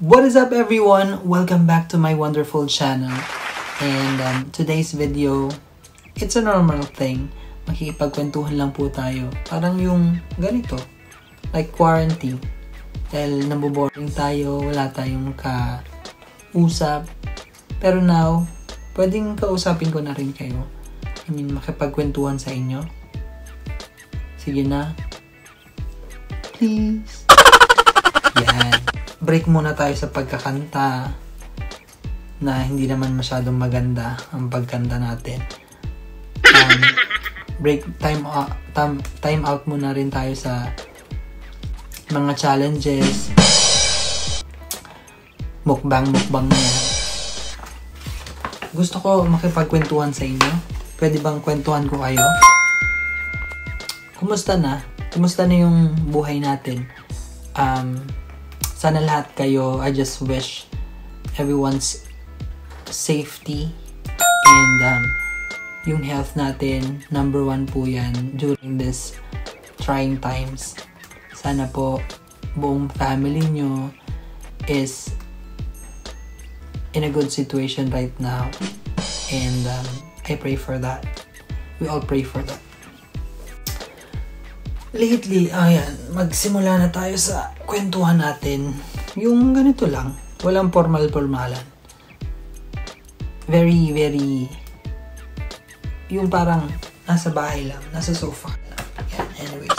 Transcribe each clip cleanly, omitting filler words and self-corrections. What is up, everyone? Welcome back to my wonderful channel. And today's video, it's a normal thing. Makikipagkwentuhan lang po tayo. Parang yung ganito. Like quarantine. Dahil naboboring tayo, wala tayong kausap. Pero now, pwedeng kausapin ko na rin kayo. I mean, makipagkwentuhan sa inyo. Sige na. Please. Yan. Break muna tayo sa pagkakanta na hindi naman masyadong maganda ang pagkanta natin. Break time out muna rin tayo sa mga challenges, mukbang na yan. Gusto ko makipagkwentuhan sa inyo. Pwede bang kwentuhan ko kayo? Kumusta na? Kumusta na yung buhay natin? Sana lahat kayo, I just wish everyone's safety and yung health natin, #1 po yan during this trying times. Sana po buong family nyo is in a good situation right now. And I pray for that. We all pray for that. Lately, ayan, magsimula na tayo sa kwentuhan natin. Yung ganito lang, walang formal-formalan. Very, very... yung parang nasa bahay lang, nasa sofa lang. Yan, anyways.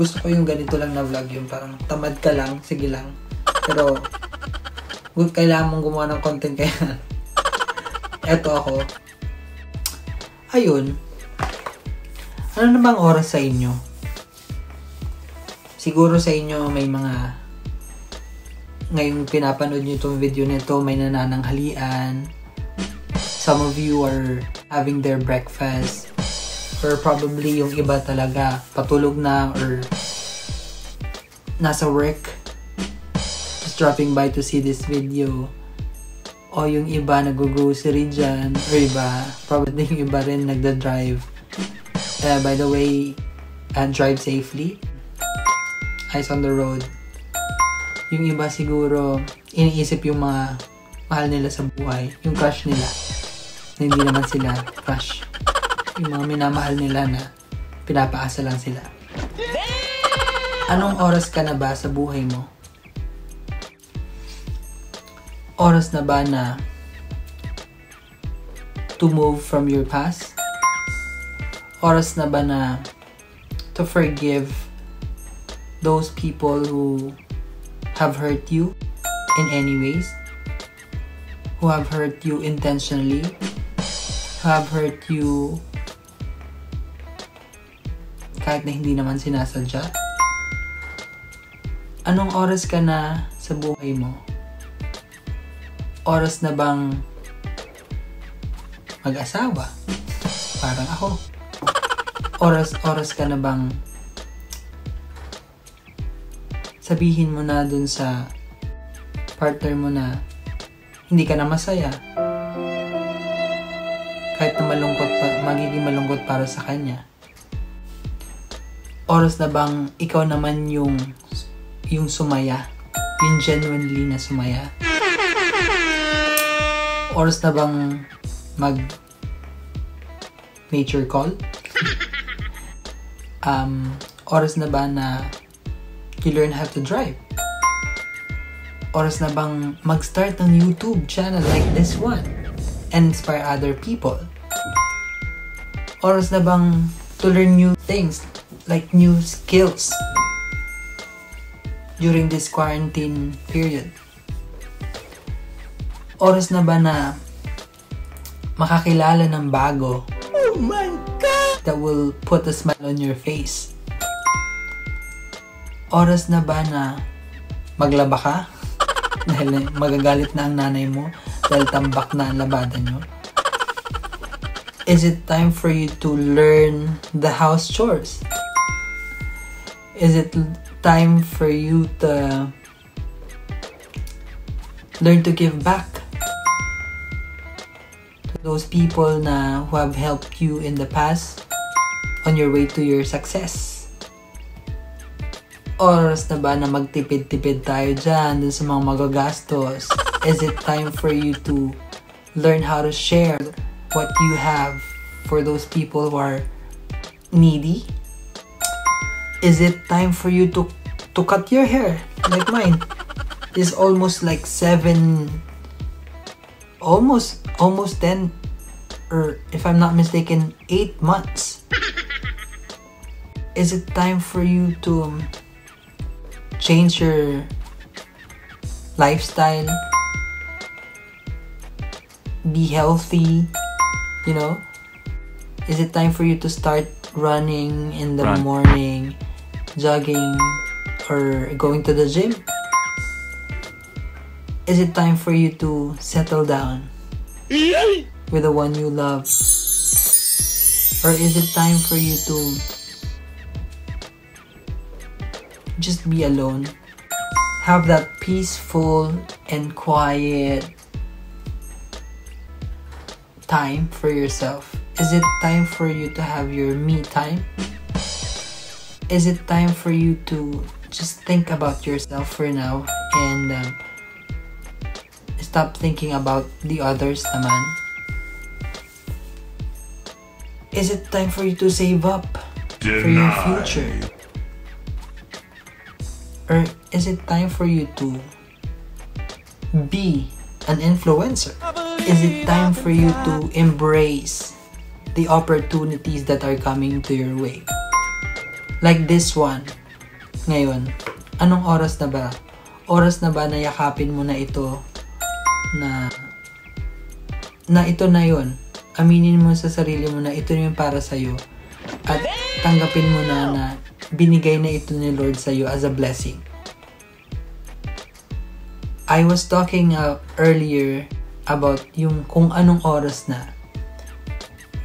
Gusto ko yung ganito lang na vlog, yung parang tamad ka lang, sige lang. Pero, kailangan mong gumawa ng content kaya. Eto ako. Ayun. Ano na bang oras sa inyo? Siguro sa inyo may mga, ngayong pinapanood nyo itong video nito, may nanananghalian. Some of you are having their breakfast, or probably yung iba talaga patulog na or nasa work, just dropping by to see this video. O yung iba nag-grocery dyan, or iba, probably yung iba rin nagda-drive. By the way, drive safely. Eyes on the road. Yung iba siguro iniisip yung mga mahal nila sa buhay, yung crush nila. Hindi naman sila crush. Yung mga minamahal nila na pinapaasa lang sila. Anong oras ka na ba sa buhay mo? Oras na ba na to move from your past? Oras na ba na to forgive those people who have hurt you in any ways? Who have hurt you intentionally? Have hurt you kahit na hindi naman sinasadya? Anong oras ka na sa buhay mo? Oras na bang mag-asawa? Parang ako. Oras ka na bang sabihin mo na dun sa partner mo na hindi ka na masaya? Kahit na malungkot pa, magiging malungkot para sa kanya. Oras na bang ikaw naman yung sumaya? Yung genuinely na sumaya? Oras na bang mag nature call? Oras na ba na you learn how to drive? Oras na bang mag-start ng YouTube channel like this one and inspire other people? Oras na bang to learn new things, like new skills during this quarantine period? Oras na ba na makakilala ng bago, oh my God, that will put a smile on your face? Oras na ba na maglaba ka? Dahil magagalit na ang nanay mo dahil tambak na ang labada nyo? Is it time for you to learn the house chores? is it time for you to learn to give back to those people na who have helped you in the past on your way to your success? Oras na ba na magtipid-tipid tayo dyan dun sa mga magagastos? Is it time for you to learn how to share what you have for those people who are needy? Is it time for you to cut your hair like mine? It's almost like 7, almost 10, or if I'm not mistaken, 8 months. Is it time for you to change your lifestyle? Be healthy, you know? Is it time for you to start running in the morning, jogging, or going to the gym? Is it time for you to settle down with the one you love? Or is it time for you to just be alone? Have that peaceful and quiet time for yourself. Is it time for you to have your me time? Is it time for you to just think about yourself for now and stop thinking about the others naman? Is it time for you to save up for your future? Or is it time for you to be an influencer? Is it time for you to embrace the opportunities that are coming to your way? Like this one. Ngayon, anong oras na ba? Oras na ba na yakapin mo na ito? Na ito na yun. Aminin mo sa sarili mo na ito na yung para sa'yo at tanggapin mo na binigay na ito ni Lord sa'yo as a blessing. I was talking earlier about yung kung anong oras na.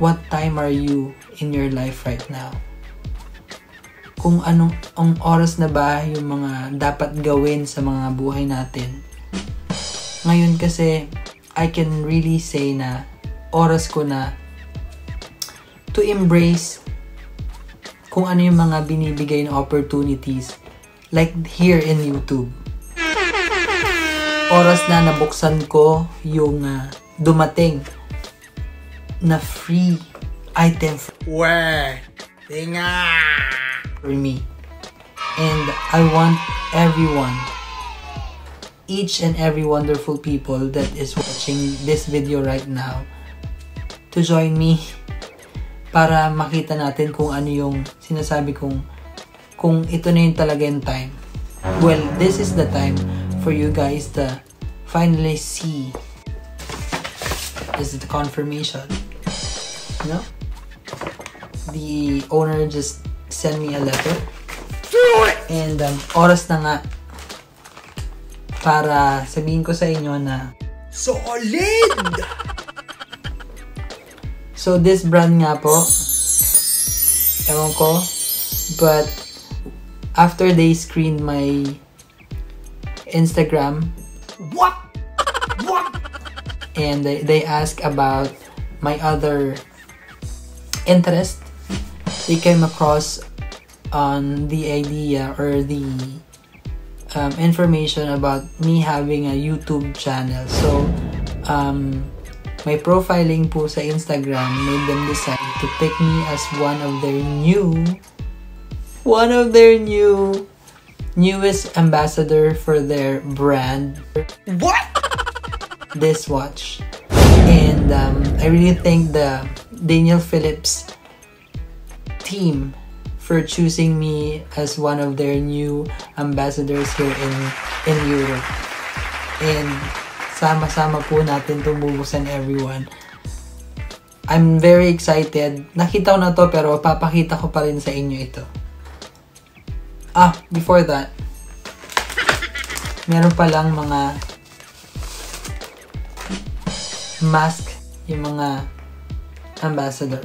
What time are you in your life right now? Kung anong ang oras na ba yung mga dapat gawin sa mga buhay natin? Ngayon kasi, I can really say na oras ko na to embrace kung ano yung mga binibigay na opportunities like here in YouTube. Oras na nabuksan ko yung dumating na free item for me. And I want everyone, each and every wonderful people that is watching this video right now to join me para makita natin kung ano yung sinasabi kung ito na yung talaga yung time. Well, this is the time for you guys to finally see. This is the confirmation. No? The owner just sent me a letter. And oras na nga para sabihin ko sa inyo na solid! So this brand nga po, ewan ko, but after they screened my Instagram, what? And they asked about my other interest, they came across on the idea or the information about me having a YouTube channel. So, my profiling po sa Instagram made them decide to pick me as one of their newest ambassador for their brand. What? This watch. And I really thank the Daniel Philip's team for choosing me as one of their new ambassadors here in Europe. And sama-sama po natin itong bubuksan, everyone. I'm very excited. Nakita ko na to pero papakita ko pa rin sa inyo ito. Ah, before that, meron palang mga mask yung mga ambassador.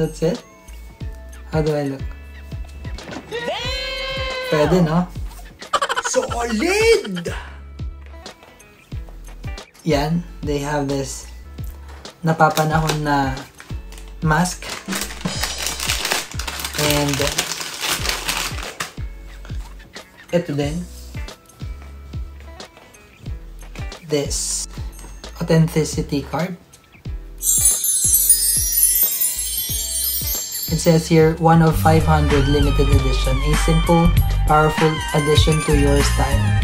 That's it? How do I look? Damn! Pwede, no? Solid! Yan, they have this napapanahon na mask. And ito din. This authenticity card. It says here, 1 of 500 limited edition. A simple, powerful addition to your style.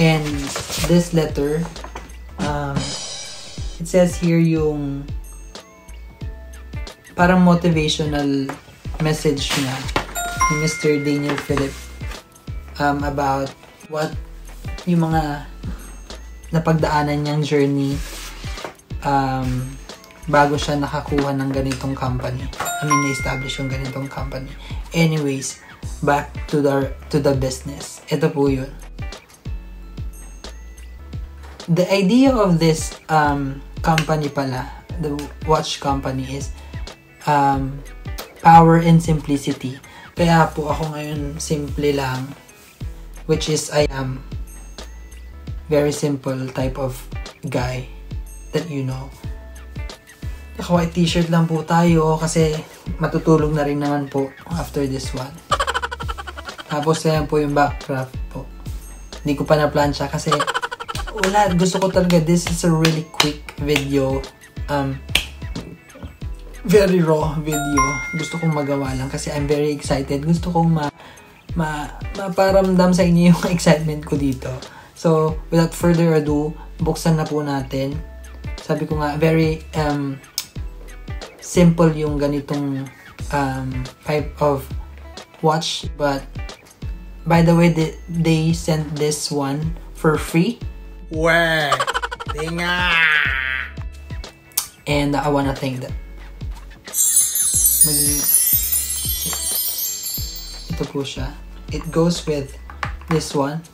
And this letter, it says here yung parang motivational message niya ni Mr. Daniel Philip about what yung mga napagdaanan niyang journey bago siya nakakuha ng ganitong company. I mean, na-establish yung ganitong company. Anyways, back to the business. Ito po yun. The idea of this company pala, the watch company is power and simplicity. Kaya po ako ngayon simple lang, which is I am very simple type of guy that you know. Naka-white t-shirt lang po tayo kasi matutulog na rin naman po after this one. Tapos ayan po yung backdrop po. Hindi ko pa na-plancha kasi wala. Gusto ko talaga. This is a really quick video. Very raw video. Gusto kong magawa lang kasi I'm very excited. Gusto kong maparamdam sa inyo yung excitement ko dito. So, without further ado, buksan na po natin. Sabi ko nga, very simple yung ganitong type of watch, but by the way, they sent this one for free. Weh! Tinga! And I wanna thank them. Ito po siya. It goes with this one.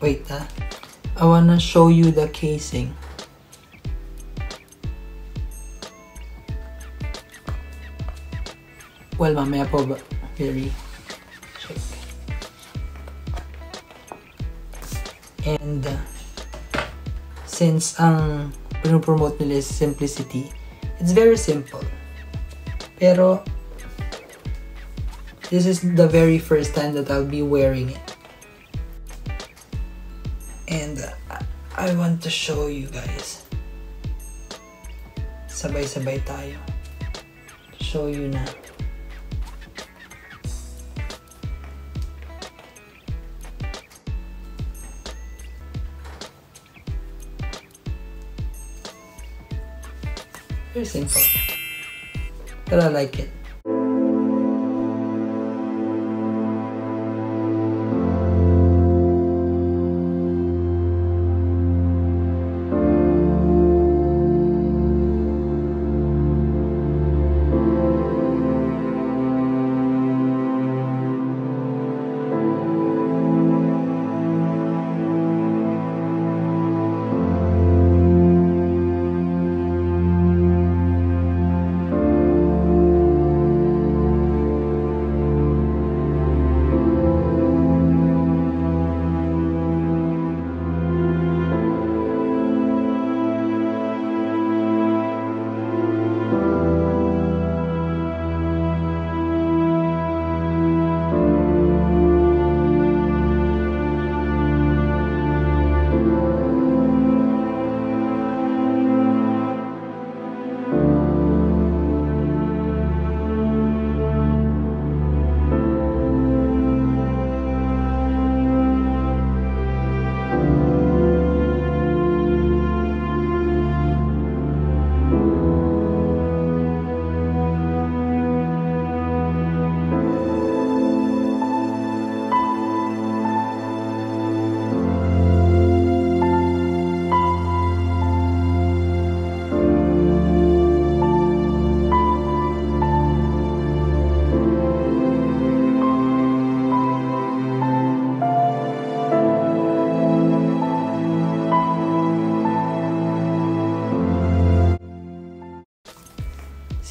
Wait, I wanna show you the casing. Well, mamaya po ba? Very check. And since ang pinopromote nila is simplicity, it's very simple. Pero this is the very first time that I'll be wearing it. And I want to show you guys. Sabay-sabay tayo. Show you na. Very simple. But I like it.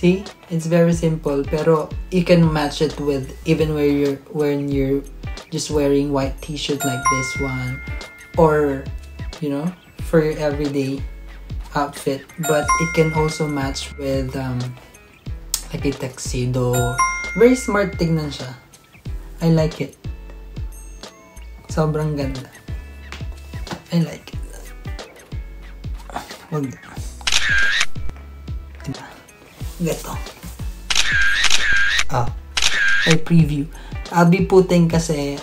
See, it's very simple, pero you can match it with even when you're just wearing white t-shirt like this one, or you know, for your everyday outfit. But it can also match with like a tuxedo. Very smart tignan siya. I like it. Sobrang ganda. I like it. Wag. Diba? Ito. Ah, I preview. I'll be putting kasi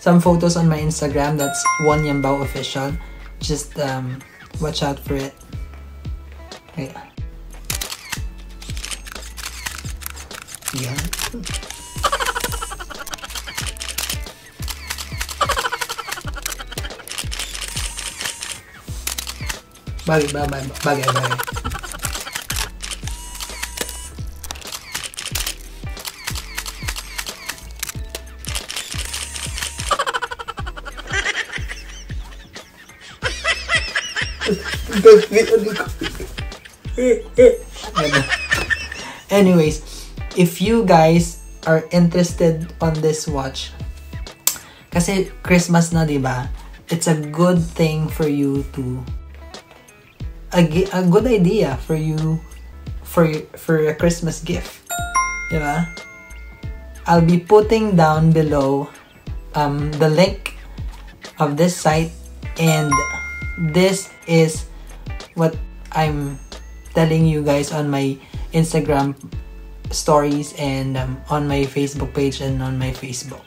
some photos on my Instagram. That's Won Yambao Official. Just watch out for it. Okay. Yeah. Bagay. Anyways, if you guys are interested on this watch, kasi Christmas na, diba? It's a good thing for you to a good idea for you for a Christmas gift, diba? I'll be putting down below the link of this site, and this is what I'm telling you guys on my Instagram stories and on my Facebook page and on my Facebook.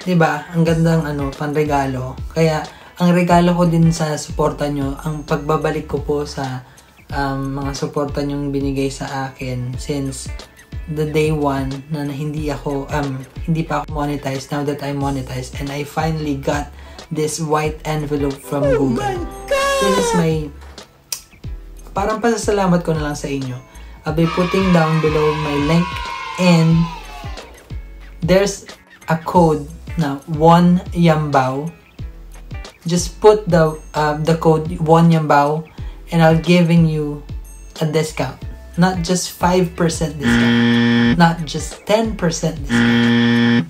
Diba? Ang gandang ano, panregalo. Kaya ang regalo ko din sa suporta nyo, ang pagbabalik ko po sa mga suporta nyong binigay sa akin since the day one na hindi pa ako monetized. Now that I'm monetized and I finally got this white envelope from Google. This is my parang pasasalamat ko na lang sa inyo. I'll be putting down below my link, and there's a code na Won Yambao. Just put the code Won Yambao, and I'll giving you a discount. Not just 5% discount, not just 10% discount,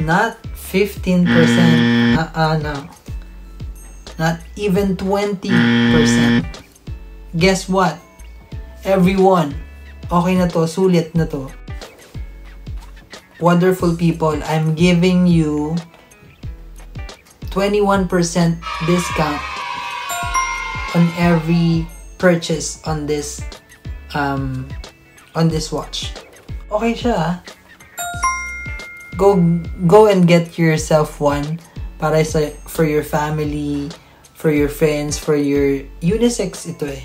not 15%, no, not even 20%. Guess what? Everyone, okay na to, sulit na to. Wonderful people, I'm giving you 21% discount on every purchase on this watch. Okay siya. Go and get yourself one para sa for your family, for your friends, for your unisex ito eh.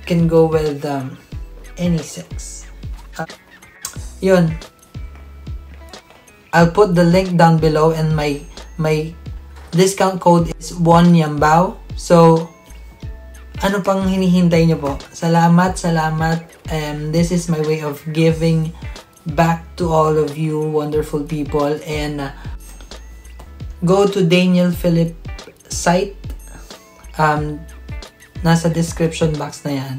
You can go with any sex. Yun. I'll put the link down below, and my discount code is Won Yambao. So, ano pang hinihintay nyo po? Salamat. This is my way of giving back to all of you wonderful people. And go to Daniel Philip site. Nasa description box na yan.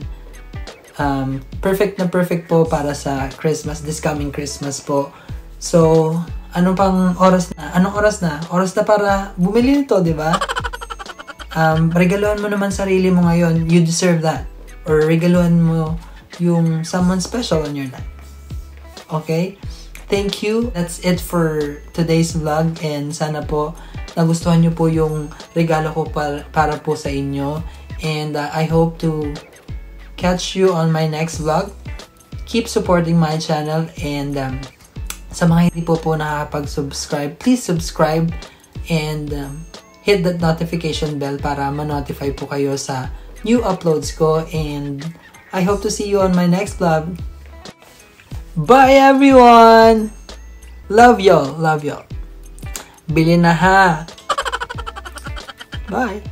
Perfect na perfect po para sa Christmas, this coming Christmas po. So, ano pang oras na? Anong oras na? Oras na para bumili nito, di ba? Regaluhan mo naman sarili mo ngayon. You deserve that. Or regaluhan mo yung someone special on your life. Okay? Thank you. That's it for today's vlog. And sana po nagustuhan nyo po yung regalo ko para po sa inyo. And I hope to catch you on my next vlog. Keep supporting my channel, and sa mga hindi po nakakapag-subscribe, please subscribe, and hit that notification bell para ma-notify po kayo sa new uploads ko. And I hope to see you on my next vlog. Bye everyone! Love y'all. Bili na ha! Bye!